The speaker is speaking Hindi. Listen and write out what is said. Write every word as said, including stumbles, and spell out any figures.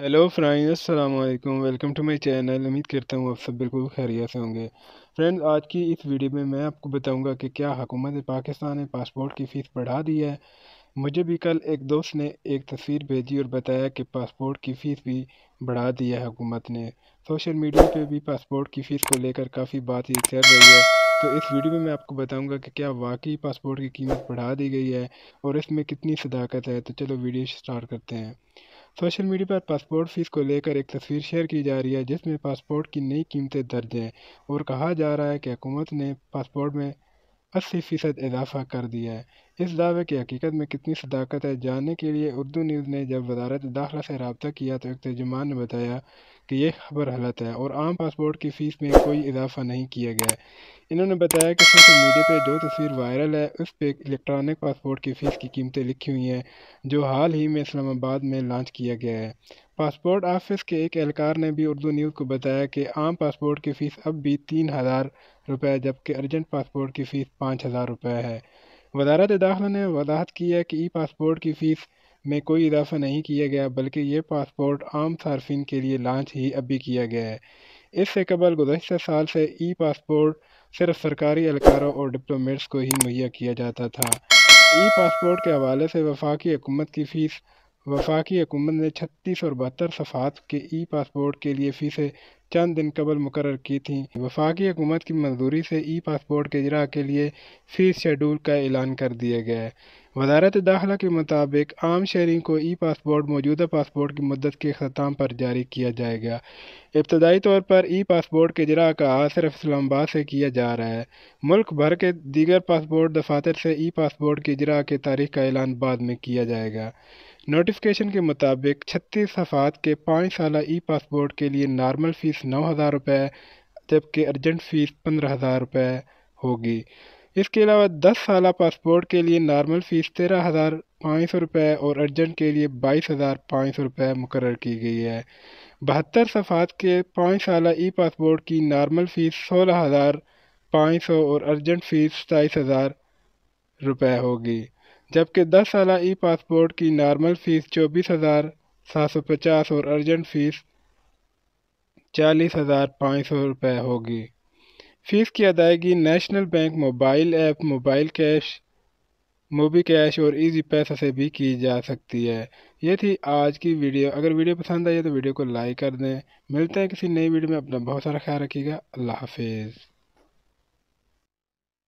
हेलो फ्रेंड्स, अस्सलाम वालेकुम। Welcome to my channel. उम्मीद करता हूँ आप सब बिल्कुल खैरियत से होंगे। फ्रेंड्स, आज की इस वीडियो में मैं आपको बताऊंगा कि क्या हुकूमत पाकिस्तान ने पासपोर्ट की फ़ीस बढ़ा दी है। मुझे भी कल एक दोस्त ने एक तस्वीर भेजी और बताया कि पासपोर्ट की फ़ीस भी बढ़ा दी है हुकूमत ने। सोशल मीडिया पर भी पासपोर्ट की फ़ीस को लेकर काफ़ी बातचीत चल रही है, तो इस वीडियो में मैं आपको बताऊंगा कि क्या वाकई पासपोर्ट की कीमत बढ़ा दी गई है और इसमें कितनी सदाकत है। तो चलो वीडियो स्टार्ट करते हैं। सोशल मीडिया पर पासपोर्ट फ़ीस को लेकर एक तस्वीर शेयर की जा रही है जिसमें पासपोर्ट की नई कीमतें दर्ज हैं और कहा जा रहा है कि हुकूमत ने पासपोर्ट में अस्सी फ़ीसद इजाफा कर दिया है। इस दावे की हकीकत में कितनी सदाकत है, जानने के लिए उर्दू न्यूज़ ने जब वजारत दाखिला से रब्ता किया तो एक तर्जुमान ने बताया कि यह खबर गलत है और आम पासपोर्ट की फ़ीस में कोई इजाफा नहीं किया गया। इन्होंने बताया कि सोशल मीडिया पर जो तस्वीर वायरल है उस पर इलेक्ट्रॉनिक पासपोर्ट की फ़ीस की कीमतें लिखी हुई हैं जो हाल ही में इस्लामाबाद में लॉन्च किया गया है। पासपोर्ट ऑफिस के एक एहलकार ने भी उर्दू न्यूज़ को बताया कि आम पासपोर्ट की फ़ीस अब भी तीन हज़ार रुपये जबकि अर्जेंट पासपोर्ट की फ़ीस पाँच हज़ार रुपये है। वजारत दाखिला ने वजाहत की है कि ई पासपोर्ट की फ़ीस में कोई इजाफा नहीं किया गया बल्कि यह पासपोर्ट आम सार्फिन के लिए लॉन्च ही अभी किया गया है। इससे कबल गुज़श्ता साल से ई पासपोर्ट सिर्फ सरकारी एहलकारों और डिप्लोमेट्स को ही मुहैया किया जाता था। ई पासपोर्ट के हवाले से वफाकी हुकूमत की फ़ीस वफाकी हुकूमत ने छत्तीस और बहत्तर सफ़ात के ई पासपोर्ट के लिए फ़ीसें चंद दिन कबल मुकर्रर की थी। वफाकी हुकूमत की मंजूरी से ई पासपोर्ट के इजरा के लिए फ़ीस शेड्यूल का ऐलान कर दिया गया है। वजारत दाखिला के मुताबिक आम शहरी को ई पासपोर्ट मौजूदा पासपोर्ट की मदद के ख़त्म पर जारी किया जाएगा। इब्तदाई तौर पर ई पासपोर्ट के इजरा का आगाज़ सिर्फ इस्लामाबाद से किया जा रहा है। मुल्क भर के दीगर पासपोर्ट दफातर से ई पासपोर्ट के इजरा के तारीख का ऐलान बाद में किया जाएगा। नोटिफिकेशन के मुताबिक छत्तीस सफ़ात के पाँच साल ई पासपोर्ट के लिए नॉर्मल फ़ीस नौ हज़ार रुपये जबकि अर्जेंट फ़ीस पंद्रह हज़ार रुपये होगी। इसके अलावा दस साल पासपोर्ट के लिए नॉर्मल फ़ीस तेरह हज़ार पाँच सौ रुपये और अर्जेंट के लिए बाईस हज़ार पाँच सौ रुपये मुकर्रर की गई है। बहत्तर सफ़ात के पाँच साल ई पासपोर्ट की नॉर्मल फ़ीस सोलह हज़ार पाँच सौ और अर्जेंट फ़ीस सताईस हज़ार रुपये होगी जबकि दस साल ई पासपोर्ट की नॉर्मल फ़ीस चौबीस हज़ार सात सौ पचास और अर्जेंट फ़ीस चालीस हज़ार पाँच सौ रुपये होगी। फ़ीस की अदायगी national bank mobile app, mobile cash, Mobicash और इजी पैसा से भी की जा सकती है। ये थी आज की वीडियो। अगर वीडियो पसंद आई तो वीडियो को लाइक कर दें। मिलते हैं किसी नई वीडियो में। अपना बहुत सारा ख्याल रखिएगा। अल्लाह हाफिज़।